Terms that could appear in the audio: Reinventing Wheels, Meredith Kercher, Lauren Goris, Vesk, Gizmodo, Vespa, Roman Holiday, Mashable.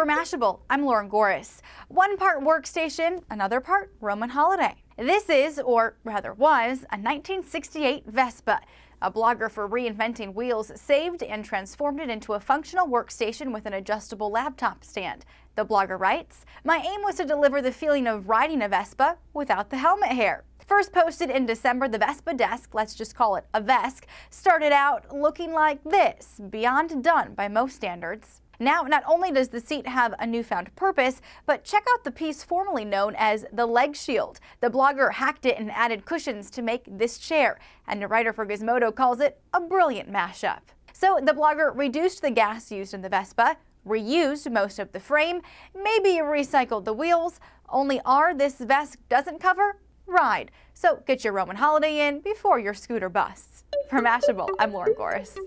For Mashable, I'm Lauren Goris. One part workstation, another part Roman Holiday. This is, or rather was, a 1968 Vespa. A blogger for Reinventing Wheels saved and transformed it into a functional workstation with an adjustable laptop stand. The blogger writes, "My aim was to deliver the feeling of riding a Vespa without the helmet hair." First posted in December, the Vespa desk, let's just call it a Vesk, started out looking like this, beyond done by most standards. Now, not only does the seat have a newfound purpose, but check out the piece formerly known as the leg shield. The blogger hacked it and added cushions to make this chair, and a writer for Gizmodo calls it a brilliant mashup. So the blogger reduced the gas used in the Vespa, reused most of the frame, maybe recycled the wheels. Only R this Vesk doesn't cover? Ride. So get your Roman Holiday in before your scooter busts. For Mashable, I'm Lauren Goris.